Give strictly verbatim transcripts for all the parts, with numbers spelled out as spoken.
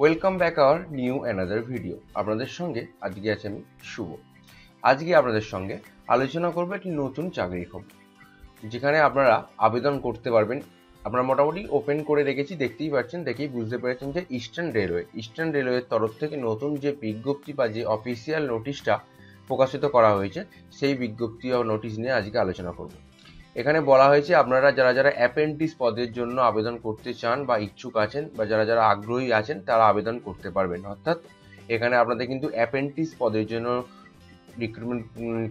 Welcome back our new another video. আপনাদের সঙ্গে আজকে আছি আমি শুভ। আজকে আপনাদের সঙ্গে আলোচনা করব একটি নতুন চাকরির খবর, যেখানে আপনারা আবেদন করতে পারবেন। আমরা মোটামুটি ওপেন করে রেখেছি, দেখতেই পাচ্ছেন, দেখেই বুঝতে পেরেছেন যে ইস্টার্ন রেলওয়ে ইস্টার্ন রেলওয়ের তরফ থেকে নতুন যে বিজ্ঞপ্তি বা যে অফিসিয়াল নোটিশটা প্রকাশিত করা হয়েছে, সেই বিজ্ঞপ্তি ও নোটিশ নিয়ে আজকে আলোচনা করব। এখানে বলা হয়েছে আপনারা যারা যারা অ্যাপেন্টিস পদের জন্য আবেদন করতে চান বা ইচ্ছুক আছেন বা যারা যারা আগ্রহী আছেন তারা আবেদন করতে পারবেন। অর্থাৎ এখানে আপনাদের কিন্তু অ্যাপেন্টিস পদের জন্য রিক্রুটমেন্ট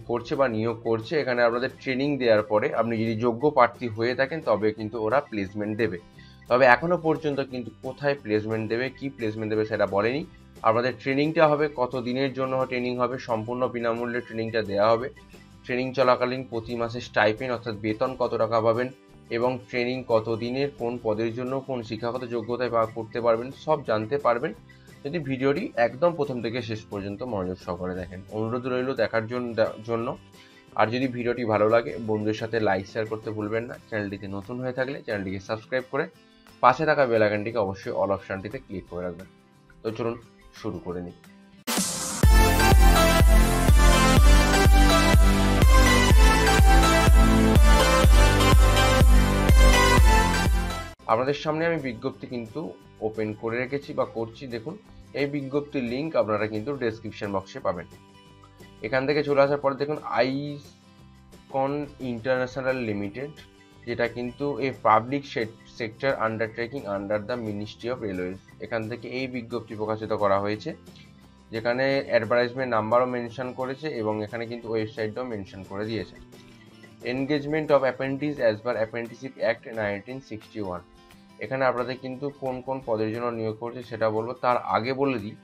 করছে বা নিয়োগ করছে। এখানে আপনাদের ট্রেনিং দেওয়ার পরে আপনি যদি যোগ্য প্রার্থী হয়ে থাকেন তবে কিন্তু ওরা প্লেসমেন্ট দেবে। তবে এখনও পর্যন্ত কিন্তু কোথায় প্লেসমেন্ট দেবে, কি প্লেসমেন্ট দেবে সেটা বলেনি। আপনাদের ট্রেনিংটা হবে, কত দিনের জন্য ট্রেনিং হবে, সম্পূর্ণ বিনামূল্যে ট্রেনিংটা দেওয়া হবে। ট্রেনিং চলাকালীন প্রতি মাসে স্টাইপেন্ড অর্থাৎ বেতন কত টাকা পাবেন এবং ট্রেনিং কত দিনের, কোন পদের জন্য, কোন শিক্ষাগত যোগ্যতায় করতে পারবেন, সব জানতে পারবেন যদি ভিডিওটি একদম প্রথম থেকে শেষ পর্যন্ত মনোযোগ সহকারে দেখেন। অনুরোধ রইল দেখার জন্য। আর যদি ভিডিওটি ভালো লাগে বন্ধুদের সাথে লাইক শেয়ার করতে ভুলবেন না। চ্যানেলটিতে নতুন হয়ে থাকলে চ্যানেলটিকে সাবস্ক্রাইব করে পাশে থাকা বেল আইকনটিকে অবশ্যই অল অপশানটিতে ক্লিক করে রাখবেন। তো চলুন শুরু করে নিই। আপনাদের সামনে আমি বিজ্ঞপ্তি কিন্তু ওপেন করে রেখেছি বা করছি, দেখুন। এই বিজ্ঞপ্তির লিঙ্ক আপনারা কিন্তু ডেসক্রিপশন বক্সে পাবেন। এখান থেকে চলে আসার পরে দেখুন আইকন ইন্টারন্যাশনাল লিমিটেড, যেটা কিন্তু a public sector undertaking under the ministry of railways, এখান থেকে এই বিজ্ঞপ্তি প্রকাশিত করা হয়েছে, যেখানে অ্যাডভার্টাইজমেন্ট নাম্বারও মেনশন করেছে এবং এখানে কিন্তু ওয়েবসাইটটাও মেনশন করে দিয়েছে। Engagement of apprentice as per apprenticeship act nineteen sixty one. এখানে আপনাদের কিন্তু কোন কোন পদের জন্য নিয়োগ করছে সেটা বলবো। তার আগে বলে দিই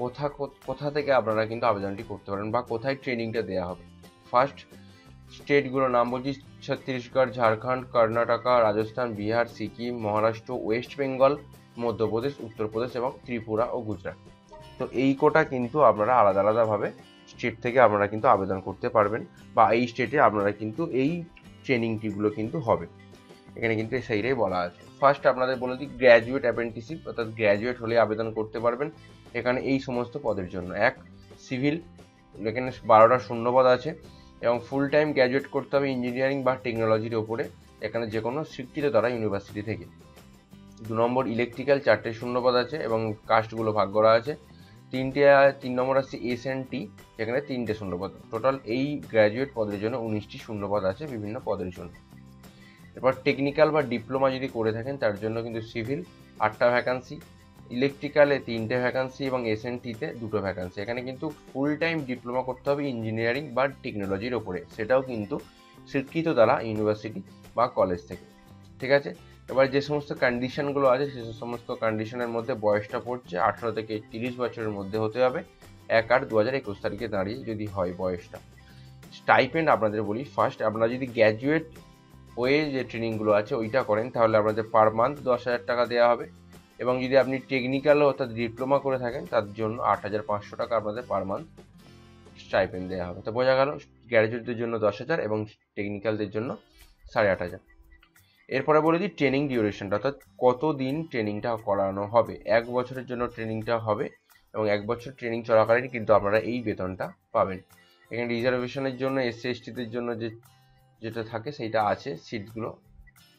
কোথা কোথা থেকে আপনারা কিন্তু আবেদনটি করতে পারেন বা কোথায় ট্রেনিংটা দেওয়া হবে। ফার্স্ট স্টেটগুলোর নাম বলছি: ছত্তিশগড়, ঝাড়খণ্ড, কর্ণাটকা, রাজস্থান, বিহার, সিকিম, মহারাষ্ট্র, ওয়েস্ট বেঙ্গল, মধ্যপ্রদেশ, উত্তরপ্রদেশ এবং ত্রিপুরা ও গুজরাট। তো এই কোটা কিন্তু আপনারা আলাদা আলাদাভাবে স্টেট থেকে আপনারা কিন্তু আবেদন করতে পারবেন বা এই স্টেটে আপনারা কিন্তু এই ট্রেনিংটিগুলো কিন্তু হবে, এখানে কিন্তু সেইটাই বলা আছে। ফার্স্ট আপনাদের বলে দিই গ্র্যাজুয়েট অ্যাপেন্টিসশিপ, অর্থাৎ গ্র্যাজুয়েট হলে আবেদন করতে পারবেন এখানে এই সমস্ত পদের জন্য। এক সিভিল, এখানে বারোটা শূন্যপদ আছে এবং ফুল টাইম গ্র্যাজুয়েট করতে হবে ইঞ্জিনিয়ারিং বা টেকনোলজির ওপরে, এখানে যে কোনো স্বীকৃত দ্বারা ইউনিভার্সিটি থেকে। দু নম্বর ইলেকট্রিক্যাল, চারটে শূন্যপদ আছে এবং কাস্টগুলো ভাগ করা আছে। তিনটে তিন নম্বর আছে এস অ্যান্ড টি, এখানে তিনটে শূন্যপদ। টোটাল এই গ্র্যাজুয়েট পদের জন্য উনিশটি শূন্যপদ আছে বিভিন্ন পদের জন্য। এরপর টেকনিক্যাল বা ডিপ্লোমা যদি করে থাকেন তার জন্য কিন্তু সিভিল আটটা ভ্যাকান্সি, ইলেকট্রিক্যালে তিনটে ভ্যাকান্সি এবং এস এন টিতে দুটো ভ্যাকান্সি। এখানে কিন্তু ফুল টাইম ডিপ্লোমা করতে হবে ইঞ্জিনিয়ারিং বা টেকনোলজির ওপরে, সেটাও কিন্তু স্বীকৃত দ্বারা ইউনিভার্সিটি বা কলেজ থেকে, ঠিক আছে। এবার যে সমস্ত কন্ডিশনগুলো আছে সে সমস্ত কন্ডিশনের মধ্যে বয়সটা পড়ছে আঠেরো থেকে তিরিশ বছরের মধ্যে হতে হবে, এক আট দু হাজার একুশ তারিখে দাঁড়িয়ে যদি হয় বয়সটা। স্টাইপেন্ড আপনাদের বলি, ফার্স্ট আপনারা যদি গ্র্যাজুয়েট ওয়ে যে ট্রেনিংগুলো আছে ওইটা করেন তাহলে আপনাদের পার মান্থ দশ হাজার টাকা দেওয়া হবে এবং যদি আপনি টেকনিক্যাল অর্থাৎ ডিপ্লোমা করে থাকেন তার জন্য আট হাজার পাঁচশো টাকা আপনাদের পার মান্থ স্টাইপেন্ড দেওয়া হবে। তো বোঝা গেল গ্র্যাজুয়েটদের জন্য দশ হাজার এবং টেকনিক্যালদের জন্য সাড়ে আট হাজার। এরপরে বলে দিই ট্রেনিং ডিউরেশনটা, অর্থাৎ কত দিন ট্রেনিংটা করানো হবে। এক বছরের জন্য ট্রেনিংটা হবে এবং এক বছর ট্রেনিং চলাকালীন কিন্তু আপনারা এই বেতনটা পাবেন। এখানে রিজার্ভেশনের জন্য এসসি এসটিদের জন্য যে যেটা থাকে সেইটা আছে সিটগুলো,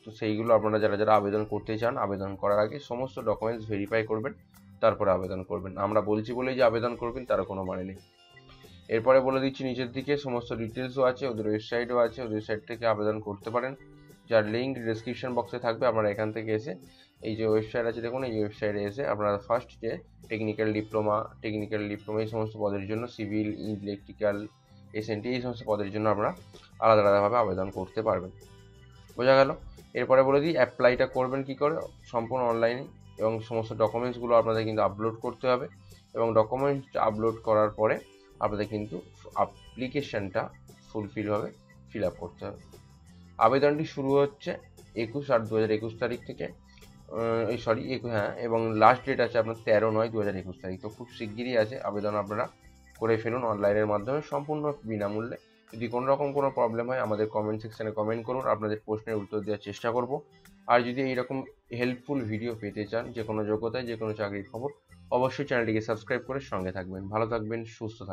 তো সেইগুলো আপনারা যারা যারা আবেদন করতে চান আবেদন করার আগে সমস্ত ডকুমেন্টস ভেরিফাই করবেন, তারপরে আবেদন করবেন। আমরা বলছি বলেই যে আবেদন করবেন তার কোনো মানে নেই। এরপরে বলে দিচ্ছি নিচের দিকে সমস্ত ডিটেলসও আছে, ওদের ওয়েবসাইটও আছে, ওদের ওয়েবসাইট থেকে আবেদন করতে পারেন, যার লিঙ্ক ডিসক্রিপশন বক্সে থাকবে। আপনারা এখান থেকে এসে এই যে ওয়েবসাইট আছে দেখুন, এই ওয়েবসাইটে এসে আপনারা ফার্স্ট যে টেকনিক্যাল ডিপ্লোমা টেকনিক্যাল ডিপ্লোমা এই সমস্ত পদের জন্য সিভিল, ইলেকট্রিক্যাল, এসএনটি এই সমস্ত পদের জন্য আপনারা আলাদা আলাদাভাবে আবেদন করতে পারবেন, বোঝা গেল। এরপরে বলে দিই অ্যাপ্লাইটা করবেন কী করে, সম্পূর্ণ অনলাইনে এবং সমস্ত ডকুমেন্টসগুলো আপনাদের কিন্তু আপলোড করতে হবে এবং ডকুমেন্টস আপলোড করার পরে আপনাদের কিন্তু অ্যাপ্লিকেশানটা ফুলফিল হবে, ফিল আপ করতে হবে। আবেদনটি শুরু হচ্ছে একুশ আট দু হাজার একুশ তারিখ থেকে সরি একুশ হ্যাঁ এবং লাস্ট ডেট আছে আপনার তেরো নয় দু হাজার একুশ তারিখ। তো খুব শিগগিরই আছে, আবেদন আপনারা করে ফেলুন অনলাইনের মাধ্যমে, সম্পূর্ণ বিনামূল্যে। যদি কোনো রকম কোনো প্রবলেম হয় আমাদের কমেন্ট সেকশানে কমেন্ট করুন, আপনাদের প্রশ্নের উত্তর দেওয়ার চেষ্টা করব। আর যদি এইরকম হেল্পফুল ভিডিও পেতে চান যে কোনো যোগ্যতায় যে কোনো চাকরির খবর অবশ্যই চ্যানেলটিকে সাবস্ক্রাইব করে সঙ্গে থাকবেন। ভালো থাকবেন, সুস্থ থাকবেন।